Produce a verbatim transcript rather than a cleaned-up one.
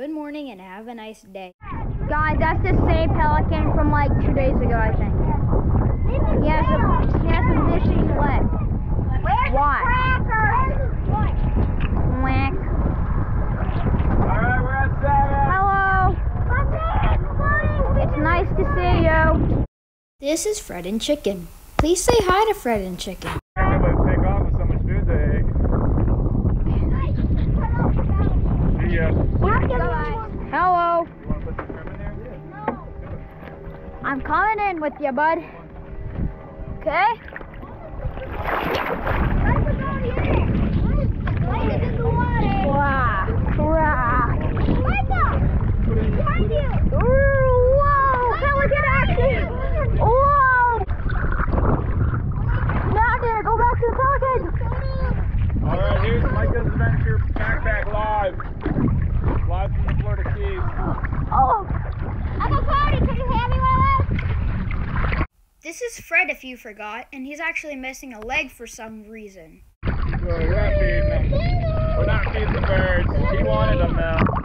Good morning and have a nice day. Guys, that's the same pelican from like two days ago, I think. He has some, he has some fishing left. Where's Why? the cracker? Where's the Alright, we're at seven. Hello. It's, it's nice to see you. This is Fred and Chicken. Please say hi to Fred and Chicken. Hello. You want to put the trim in there? Yeah. No. I'm coming in with you, bud. Okay? Wow. Wow. Behind you. Whoa. Pelican action. Whoa. Now, there. Go back to the pelican. All right, here's Micah's Adventure Backpack Live. Live from the Florida Keys. Oh! I'm a party, can you hand me one of? This is Fred, if you forgot, and he's actually missing a leg for some reason. We're not feeding him. We're not feeding the birds. He wanted them now.